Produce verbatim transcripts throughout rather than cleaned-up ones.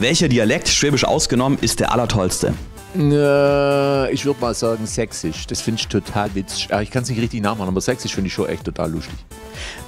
Welcher Dialekt, Schwäbisch ausgenommen, ist der allertollste? Äh, ich würde mal sagen Sächsisch. Das finde ich total witzig. Ich kann es nicht richtig nachmachen, aber Sächsisch finde ich schon echt total lustig.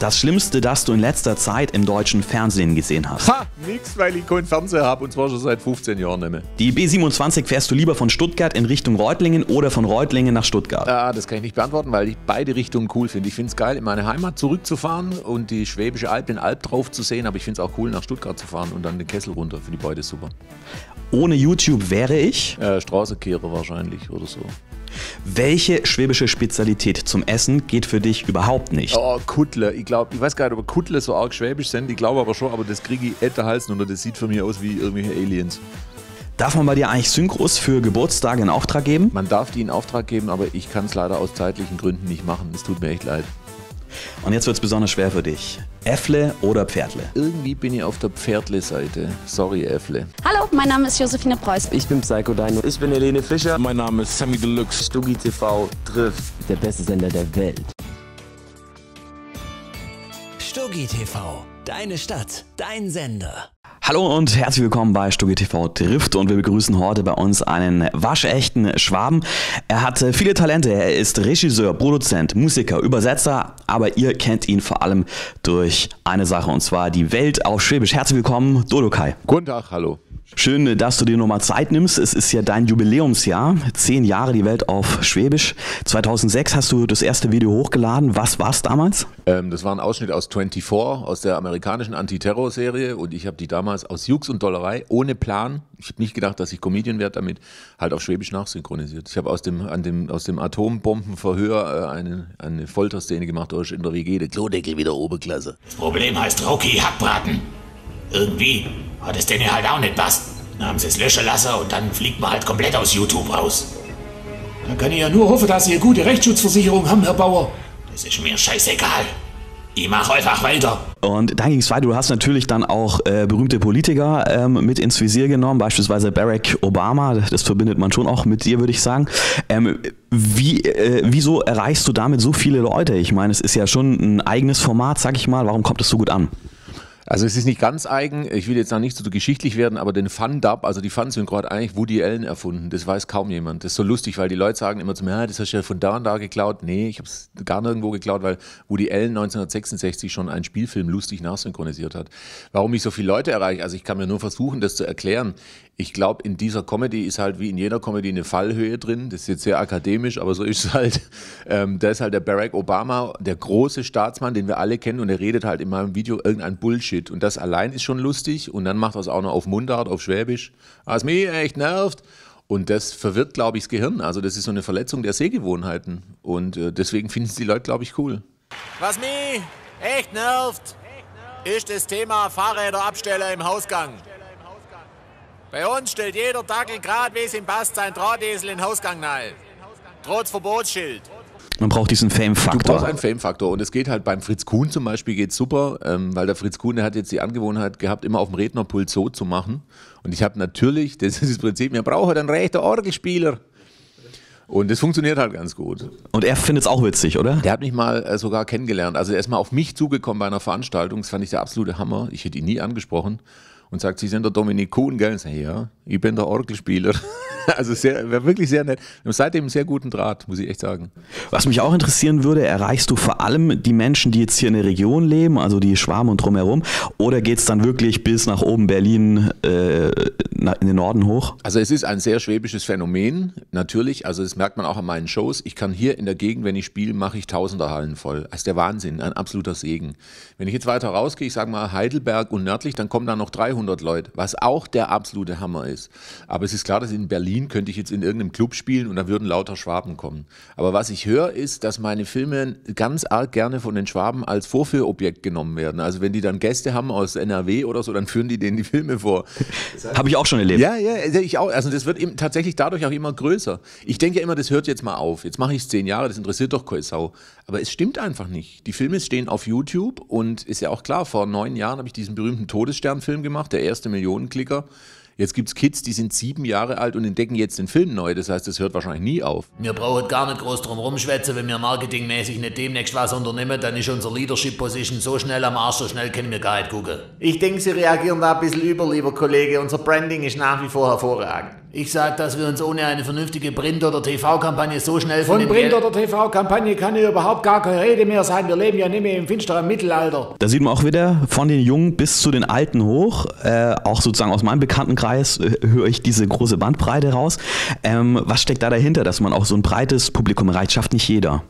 Das Schlimmste, das du in letzter Zeit im deutschen Fernsehen gesehen hast? Ha, nix, weil ich keinen Fernseher habe und zwar schon seit fünfzehn Jahren nicht mehr. Die B siebenundzwanzig fährst du lieber von Stuttgart in Richtung Reutlingen oder von Reutlingen nach Stuttgart? Ah, das kann ich nicht beantworten, weil ich beide Richtungen cool finde. Ich finde es geil, in meine Heimat zurückzufahren und die Schwäbische Alb, den Alb drauf zu sehen, aber ich finde es auch cool, nach Stuttgart zu fahren und dann den Kessel runter. Finde ich beide super. Ohne YouTube wäre ich? Äh, Straßenkehrer wahrscheinlich oder so. Welche schwäbische Spezialität zum Essen geht für dich überhaupt nicht? Oh, Kuttle. Ich glaube, ich weiß gar nicht, ob Kuttle so arg schwäbisch sind. Ich glaube aber schon, aber das kriege ich etter Hals und das sieht für mich aus wie irgendwelche Aliens. Darf man bei dir eigentlich Synchros für Geburtstage in Auftrag geben? Man darf die in Auftrag geben, aber ich kann es leider aus zeitlichen Gründen nicht machen. Es tut mir echt leid. Und jetzt wird es besonders schwer für dich. Äffle oder Pferdle? Irgendwie bin ich auf der Pferdle-Seite. Sorry, Äffle. Hallo, mein Name ist Josephine Preuß. Ich bin Psycho Dino. Ich bin Helene Fischer. Mein Name ist Sammy Deluxe. Stuggi T V trifft. Der beste Sender der Welt. Stuggi T V. Deine Stadt. Dein Sender. Hallo und herzlich willkommen bei Stuggi T V trifft und wir begrüßen heute bei uns einen waschechten Schwaben. Er hat viele Talente, er ist Regisseur, Produzent, Musiker, Übersetzer, aber ihr kennt ihn vor allem durch eine Sache und zwar die Welt auf Schwäbisch. Herzlich willkommen, Dodokay. Guten Tag, hallo. Schön, dass du dir nochmal Zeit nimmst. Es ist ja dein Jubiläumsjahr, zehn Jahre die Welt auf Schwäbisch. zweitausendsechs hast du das erste Video hochgeladen. Was war es damals? Ähm, das war ein Ausschnitt aus vierundzwanzig, aus der amerikanischen Antiterror-Serie und ich habe die damals aus Jux und Dollerei, ohne Plan, ich habe nicht gedacht, dass ich Comedian werde damit, halt auf Schwäbisch nachsynchronisiert. Ich habe aus dem, an dem, aus dem Atombombenverhör äh, eine, eine Folterszene gemacht, durch in der W G, der Klodeckel wieder Oberklasse. Das Problem heißt Rocky Hackbraten. Irgendwie hat es denen halt auch nicht passt. Dann haben sie es löschen lassen und dann fliegt man halt komplett aus YouTube raus. Da kann ich ja nur hoffen, dass Sie eine gute Rechtsschutzversicherung haben, Herr Bauer. Das ist mir scheißegal. Ich mach einfach weiter. Und dann ging es weiter. Du hast natürlich dann auch äh, berühmte Politiker ähm, mit ins Visier genommen, beispielsweise Barack Obama. Das verbindet man schon auch mit dir, würde ich sagen. Ähm, wie, äh, wieso erreichst du damit so viele Leute? Ich meine, es ist ja schon ein eigenes Format, sag ich mal. Warum kommt es so gut an? Also es ist nicht ganz eigen, ich will jetzt noch nicht so geschichtlich werden, aber den Fun-Dub, also die Fun-Synchro hat eigentlich Woody Allen erfunden, das weiß kaum jemand. Das ist so lustig, weil die Leute sagen immer zu mir, ja, das hast du ja von da und da geklaut. Nee, ich habe es gar nirgendwo geklaut, weil Woody Allen neunzehnhundertsechsundsechzig schon einen Spielfilm lustig nachsynchronisiert hat. Warum ich so viele Leute erreiche, also ich kann mir nur versuchen, das zu erklären. Ich glaube, in dieser Comedy ist halt wie in jeder Comedy eine Fallhöhe drin. Das ist jetzt sehr akademisch, aber so ist es halt. Ähm, da ist halt der Barack Obama, der große Staatsmann, den wir alle kennen, und er redet halt in meinem Video irgendein Bullshit. Und das allein ist schon lustig. Und dann macht er es auch noch auf Mundart, auf Schwäbisch. Was mich echt nervt. Und das verwirrt, glaube ich, das Gehirn. Also das ist so eine Verletzung der Sehgewohnheiten. Und äh, deswegen finden es die Leute, glaube ich, cool. Was mich echt nervt, ist das Thema Fahrräderabsteller im Hausgang. Bei uns stellt jeder Dackel gerade, wie es ihm passt, sein Drahtesel in den Hausgang nahe. Trotz Verbotsschild. Man braucht diesen Fame-Faktor. Du brauchst einen Fame-Faktor. Und es geht halt beim Fritz Kuhn zum Beispiel geht's super, ähm, weil der Fritz Kuhn, der hat jetzt die Angewohnheit gehabt, immer auf dem Rednerpult so zu machen. Und ich habe natürlich, das ist das Prinzip, wir brauchen einen rechten Orgelspieler. Und das funktioniert halt ganz gut. Und er findet es auch witzig, oder? Der hat mich mal äh, sogar kennengelernt. Also er ist mal auf mich zugekommen bei einer Veranstaltung. Das fand ich der absolute Hammer. Ich hätte ihn nie angesprochen. Und sagt, Sie sind der Dominik Kuhn, gell? Ich sage, ja, ich bin der Orgelspieler. Also sehr, wirklich sehr nett. Wir haben seitdem einen sehr guten Draht, muss ich echt sagen. Was mich auch interessieren würde, erreichst du vor allem die Menschen, die jetzt hier in der Region leben, also die Schwaben und drumherum, oder geht es dann wirklich bis nach oben Berlin, äh, in den Norden hoch? Also es ist ein sehr schwäbisches Phänomen, natürlich. Also das merkt man auch an meinen Shows. Ich kann hier in der Gegend, wenn ich spiele, mache ich Tausenderhallen voll. Das ist der Wahnsinn, ein absoluter Segen. Wenn ich jetzt weiter rausgehe, ich sage mal Heidelberg und nördlich, dann kommen da noch dreihundert Leute, was auch der absolute Hammer ist. Aber es ist klar, dass in Berlin könnte ich jetzt in irgendeinem Club spielen und da würden lauter Schwaben kommen. Aber was ich höre, ist, dass meine Filme ganz arg gerne von den Schwaben als Vorführobjekt genommen werden. Also wenn die dann Gäste haben aus N R W oder so, dann führen die denen die Filme vor. Habe ich auch schon erlebt. Ja, ja, ich auch. Also das wird eben tatsächlich dadurch auch immer größer. Ich denke ja immer, das hört jetzt mal auf. Jetzt mache ich es zehn Jahre, das interessiert doch keine Sau. Aber es stimmt einfach nicht. Die Filme stehen auf YouTube und ist ja auch klar, vor neun Jahren habe ich diesen berühmten Todesstern-Film gemacht, der erste Millionenklicker. Jetzt gibt es Kids, die sind sieben Jahre alt und entdecken jetzt den Film neu. Das heißt, das hört wahrscheinlich nie auf. Wir brauchen gar nicht groß drum rumschwätzen. Wenn wir marketingmäßig nicht demnächst was unternehmen, dann ist unser Leadership-Position so schnell am Arsch, so schnell können wir gar nicht gucken. Ich denke, Sie reagieren da ein bisschen über, lieber Kollege. Unser Branding ist nach wie vor hervorragend. Ich sage, dass wir uns ohne eine vernünftige Print- oder T V-Kampagne so schnell von, von Print- oder T V-Kampagne kann ja überhaupt gar keine Rede mehr sein. Wir leben ja nicht mehr im finsteren Mittelalter. Da sieht man auch wieder, von den Jungen bis zu den Alten hoch, äh, auch sozusagen aus meinem Bekanntenkreis äh, höre ich diese große Bandbreite raus. Ähm, was steckt da dahinter, dass man auch so ein breites Publikum erreicht? Schafft nicht jeder.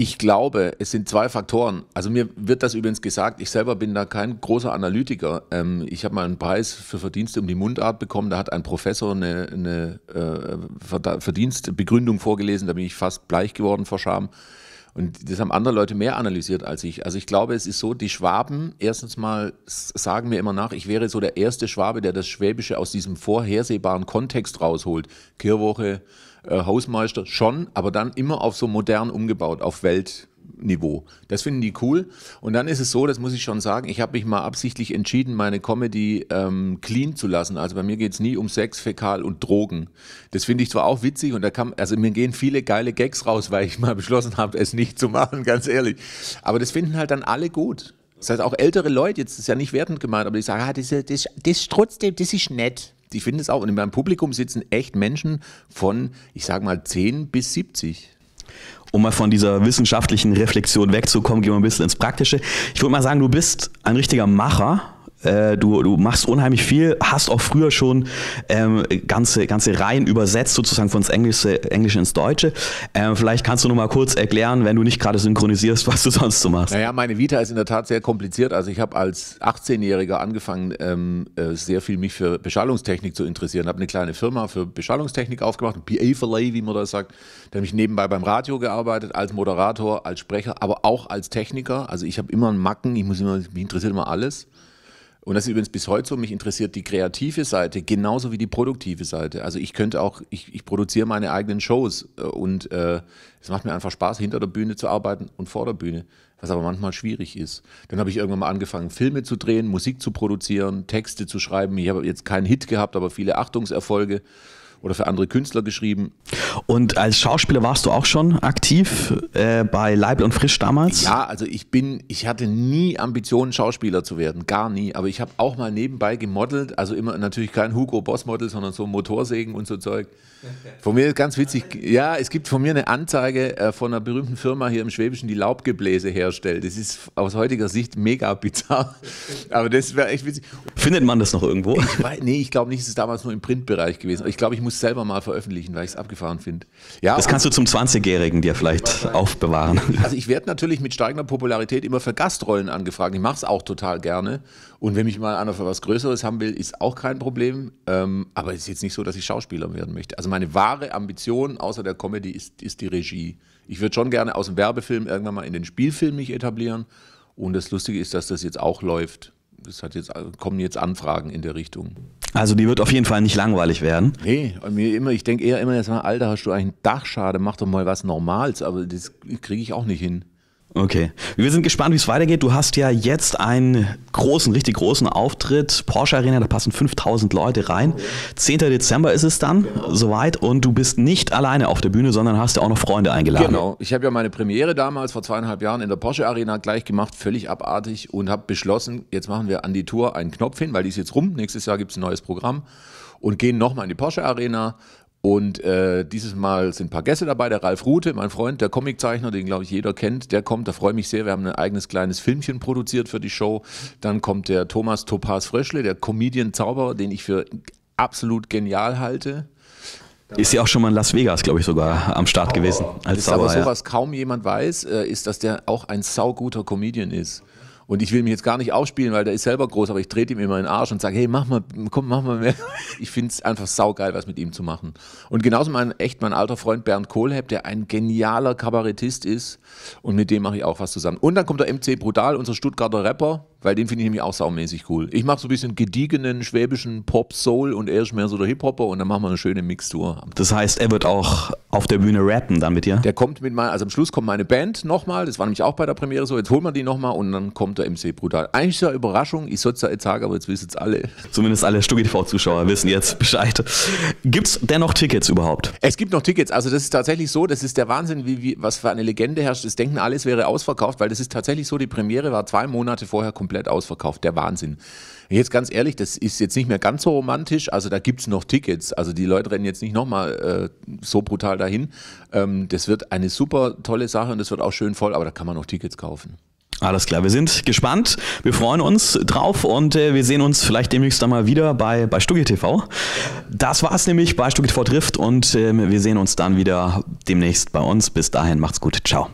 Ich glaube, es sind zwei Faktoren. Also mir wird das übrigens gesagt, ich selber bin da kein großer Analytiker. Ähm, ich habe mal einen Preis für Verdienste um die Mundart bekommen. Da hat ein Professor eine, eine äh, Verdienstbegründung vorgelesen. Da bin ich fast bleich geworden vor Scham. Und das haben andere Leute mehr analysiert als ich. Also ich glaube, es ist so, die Schwaben, erstens mal sagen mir immer nach, ich wäre so der erste Schwabe, der das Schwäbische aus diesem vorhersehbaren Kontext rausholt. Kirchwoche, Hausmeister schon, aber dann immer auf so modern umgebaut, auf Weltniveau. Das finden die cool. Und dann ist es so, das muss ich schon sagen, ich habe mich mal absichtlich entschieden, meine Comedy ähm, clean zu lassen. Also bei mir geht es nie um Sex, Fäkal und Drogen. Das finde ich zwar auch witzig und da kann, also mir gehen viele geile Gags raus, weil ich mal beschlossen habe, es nicht zu machen, ganz ehrlich. Aber das finden halt dann alle gut. Das heißt auch ältere Leute, jetzt ist ja nicht wertend gemeint, aber die sagen, ah, das, das, das trotzdem, das ist nett. Ich finde es auch. Und in meinem Publikum sitzen echt Menschen von, ich sage mal, zehn bis siebzig. Um mal von dieser wissenschaftlichen Reflexion wegzukommen, gehen wir ein bisschen ins Praktische. Ich würde mal sagen, du bist ein richtiger Macher. Du, du machst unheimlich viel, hast auch früher schon ähm, ganze, ganze Reihen übersetzt, sozusagen von Englische, Englische ins Deutsche. Ähm, vielleicht kannst du noch mal kurz erklären, wenn du nicht gerade synchronisierst, was du sonst so machst. Naja, meine Vita ist in der Tat sehr kompliziert. Also ich habe als achtzehnjähriger angefangen, ähm, äh, sehr viel mich für Beschallungstechnik zu interessieren. Habe eine kleine Firma für Beschallungstechnik aufgemacht, P A for L A, wie man das sagt. Da habe ich nebenbei beim Radio gearbeitet, als Moderator, als Sprecher, aber auch als Techniker. Also ich habe immer einen Macken, ich muss immer, mich interessiert immer alles. Und das ist übrigens bis heute so, mich interessiert die kreative Seite genauso wie die produktive Seite. Also ich könnte auch, ich, ich produziere meine eigenen Shows und äh, es macht mir einfach Spaß, hinter der Bühne zu arbeiten und vor der Bühne, was aber manchmal schwierig ist. Dann habe ich irgendwann mal angefangen, Filme zu drehen, Musik zu produzieren, Texte zu schreiben. Ich habe jetzt keinen Hit gehabt, aber viele Achtungserfolge oder für andere Künstler geschrieben. Und als Schauspieler warst du auch schon aktiv äh, bei Leibl und Frisch damals? Ja, also ich bin, ich hatte nie Ambitionen, Schauspieler zu werden, gar nie. Aber ich habe auch mal nebenbei gemodelt, also immer natürlich kein Hugo Boss Model, sondern so Motorsägen und so Zeug. Von mir ist ganz witzig, ja, es gibt von mir eine Anzeige äh, von einer berühmten Firma hier im Schwäbischen, die Laubgebläse herstellt. Das ist aus heutiger Sicht mega bizarr, aber das wäre echt witzig. Findet man das noch irgendwo? Ich weiß, nee, ich glaube nicht, es ist damals nur im Printbereich gewesen. Ich glaube, ich muss muss selber mal veröffentlichen, weil ich es abgefahren finde. Ja, das kannst du zum zwanzigjährigen dir vielleicht aufbewahren. Also ich werde natürlich mit steigender Popularität immer für Gastrollen angefragt. Ich mache es auch total gerne. Und wenn mich mal einer für was Größeres haben will, ist auch kein Problem. Ähm, aber es ist jetzt nicht so, dass ich Schauspieler werden möchte. Also meine wahre Ambition außer der Comedy ist, ist die Regie. Ich würde schon gerne aus dem Werbefilm irgendwann mal in den Spielfilm mich etablieren. Und das Lustige ist, dass das jetzt auch läuft. Es hat jetzt, kommen jetzt Anfragen in der Richtung. Also die wird auf jeden Fall nicht langweilig werden. Nee, mir immer, ich denke eher immer, jetzt mal, Alter, hast du eigentlich einen Dachschaden, mach doch mal was Normales, aber das kriege ich auch nicht hin. Okay, wir sind gespannt, wie es weitergeht. Du hast ja jetzt einen großen, richtig großen Auftritt, Porsche Arena, da passen fünftausend Leute rein. zehnten Dezember ist es dann, genau, soweit, und du bist nicht alleine auf der Bühne, sondern hast ja auch noch Freunde eingeladen. Genau, ich habe ja meine Premiere damals vor zweieinhalb Jahren in der Porsche Arena gleich gemacht, völlig abartig, und habe beschlossen, jetzt machen wir an die Tour einen Knopf hin, weil die ist jetzt rum, nächstes Jahr gibt es ein neues Programm, und gehen nochmal in die Porsche Arena. Und äh, dieses Mal sind ein paar Gäste dabei, der Ralf Rute, mein Freund, der Comiczeichner, den glaube ich jeder kennt, der kommt, da freue ich mich sehr, wir haben ein eigenes kleines Filmchen produziert für die Show. Dann kommt der Thomas Topaz Fröschle, der Comedian-Zauberer, den ich für absolut genial halte. Ist ja auch schon mal in Las Vegas, glaube ich, sogar am Start gewesen. Als Zauberer, aber so, was kaum jemand weiß, ist, dass der auch ein sauguter Comedian ist. Und ich will mich jetzt gar nicht aufspielen, weil der ist selber groß, aber ich trete ihm immer in den Arsch und sage, hey, mach mal, komm, mach mal mehr. Ich finde es einfach saugeil, was mit ihm zu machen. Und genauso mein, echt mein alter Freund Bernd Kohlhepp, der ein genialer Kabarettist ist, und mit dem mache ich auch was zusammen. Und dann kommt der M C Brutal, unser Stuttgarter Rapper, Weil den finde ich nämlich auch saumäßig cool. Ich mache so ein bisschen gediegenen schwäbischen Pop-Soul und er ist mehr so der Hip-Hopper und dann machen wir eine schöne Mixtur. Das heißt, er wird auch auf der Bühne rappen dann mit dir? Der kommt mit meiner, also am Schluss kommt meine Band nochmal, das war nämlich auch bei der Premiere so, jetzt holen wir die nochmal und dann kommt der M C Brutal. Eigentlich ist ja eine Überraschung, ich sollte es ja jetzt sagen, aber jetzt wissen es alle. Zumindest alle Stuggi T V-Zuschauer wissen jetzt Bescheid. Gibt es denn noch Tickets überhaupt? Es gibt noch Tickets, also das ist tatsächlich so, das ist der Wahnsinn, wie, wie, was für eine Legende herrscht. Das denken alle, es wäre ausverkauft, weil das ist tatsächlich so, die Premiere war zwei Monate vorher komplett komplett ausverkauft, der Wahnsinn. Jetzt ganz ehrlich, das ist jetzt nicht mehr ganz so romantisch, also da gibt es noch Tickets, also die Leute rennen jetzt nicht nochmal äh, so brutal dahin. Ähm, das wird eine super tolle Sache und das wird auch schön voll, aber da kann man noch Tickets kaufen. Alles klar, wir sind gespannt, wir freuen uns drauf und äh, wir sehen uns vielleicht demnächst dann mal wieder bei, bei Stuggi T V. Das war's nämlich bei Stuggi T V trifft und äh, wir sehen uns dann wieder demnächst bei uns. Bis dahin, macht's gut, ciao.